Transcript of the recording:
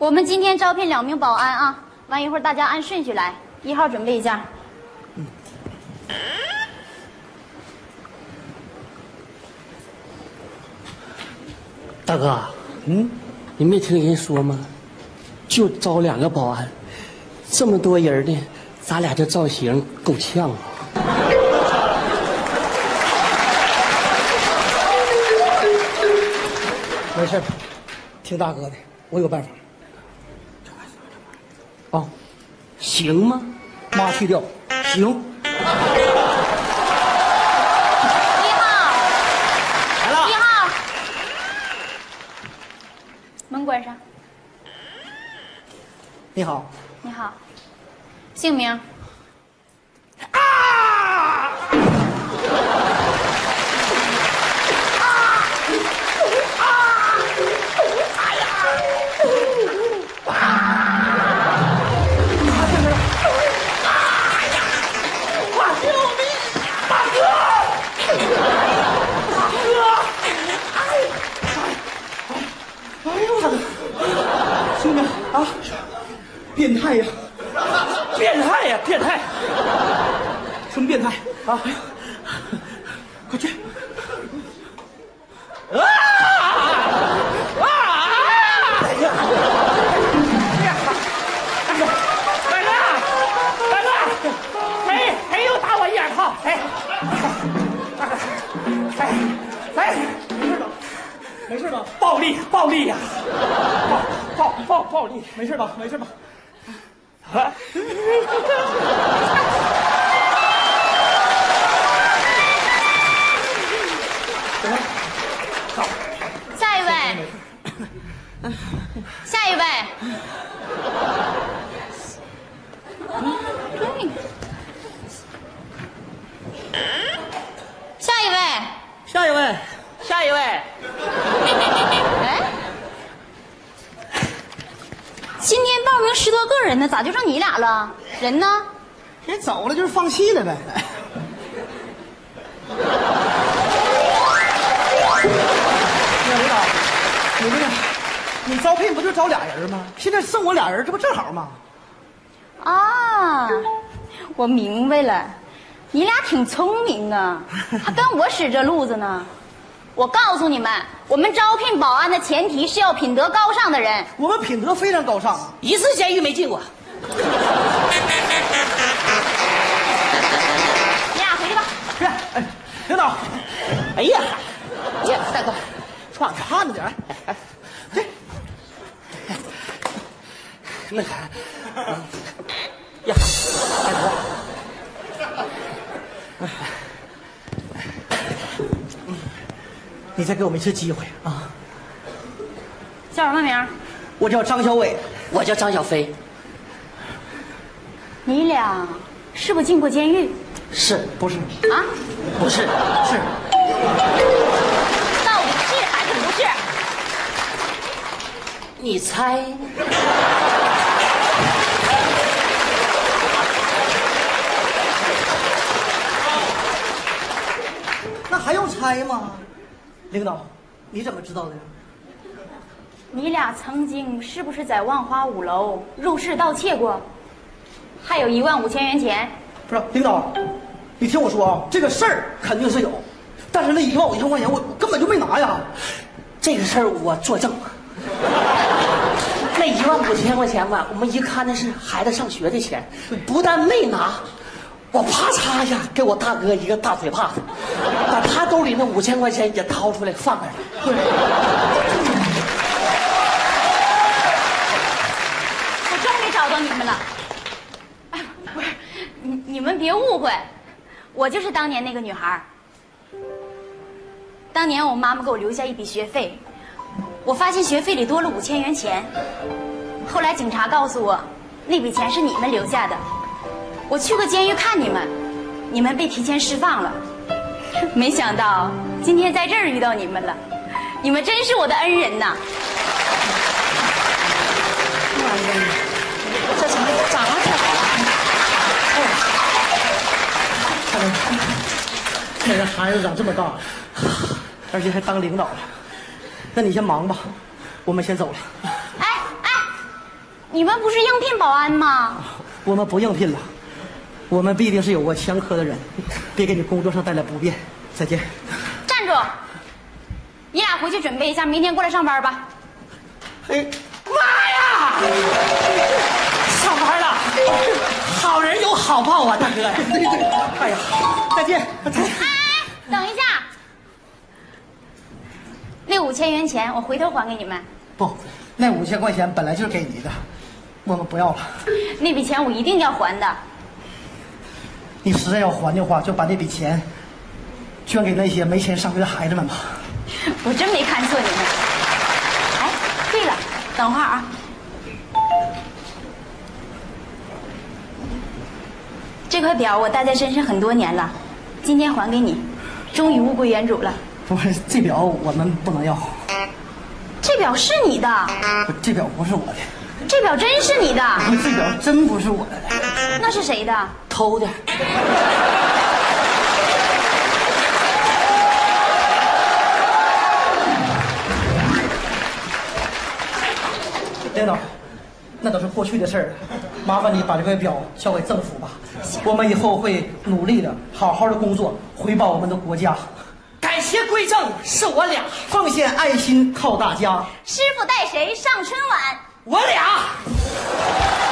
我们今天招聘2名保安啊，完一会儿大家按顺序来。1号准备一下。嗯。大哥，你没听人说吗？就招2个保安，这么多人呢，咱俩这造型够呛啊。 没事，听大哥的，我有办法。啊、哦，行吗？妈去掉，行。1号，来了。1号，门关上。你好。你好，姓名。 啊！变态呀！变态呀！变态！真变态啊！快去！啊啊！哎呀！大哥，大哥，谁又打我一眼炮？谁？ 没事吧？暴力，暴力呀！暴力，没事吧？没事吧？啊！好，下一位，下一位。对，下一位，下一位。 下一位，哎，今天报名10多个人呢，咋就剩你俩了？人呢？人走了，就是放弃了呗。你招聘不就招俩人吗？现在剩我俩人，这不正好吗？啊，我明白了，你俩挺聪明啊，还跟我使这路子呢。 我告诉你们，我们招聘保安的前提是要品德高尚的人。我们品德非常高尚，一次监狱没进过。你俩回去吧。是，哎，领导，哎呀，哎呀，大哥，往看着点儿。哎，对，那个，呀，大哥。 你再给我们一次机会啊！叫什么名？我叫张小伟，我叫张小飞。你俩是不是进过监狱？是不是？啊？不是，是。到底是还是不是？你猜？那还用猜吗？ 领导，你怎么知道的呀？你俩曾经是不是在万花五楼入室盗窃过？还有15000元钱。不是，领导，你听我说啊，这个事儿肯定是有，但是那15000块钱我根本就没拿呀。这个事儿我作证。那15000块钱吧，我们一看那是孩子上学的钱，不但没拿。 我啪嚓一下给我大哥一个大嘴巴子，把他兜里那5000块钱也掏出来放那儿了。对，我终于找到你们了。哎，不是，你们别误会，我就是当年那个女孩。当年我妈妈给我留下一笔学费，我发现学费里多了5000元钱。后来警察告诉我，那笔钱是你们留下的。 我去过监狱看你们，你们被提前释放了，没想到今天在这儿遇到你们了，你们真是我的恩人呐！哎呀，这怎么长了这好？那个孩子长这么大了，而且还当领导了，那你先忙吧，我们先走了。哎哎，你们不是应聘保安吗？我们不应聘了，我们必定是有过前科的人，别给你工作上带来不便。再见。站住！你俩回去准备一下，明天过来上班吧。哎，妈呀！上班了，好人有好报啊，大哥！哎呀，再见，再见。哎，等一下。 那5000元钱我回头还给你们。不，那5000块钱本来就是给你的，我们不要了。那笔钱我一定要还的。你实在要还的话，就把那笔钱捐给那些没钱上学的孩子们吧。我真没看错你们。哎，对了，等会儿啊，这块表我戴在身上很多年了，今天还给你，终于物归原主了。 不是，这表我们不能要。这表是你的？这表不是我的。这表真是你的？不是，这表真不是我的。那是谁的？偷的。领导，那都是过去的事儿了，麻烦你把这块表交给政府吧。我们以后会努力的，好好的工作，回报我们的国家。 感谢归正是我俩，奉献爱心靠大家。师傅带谁上春晚？我俩。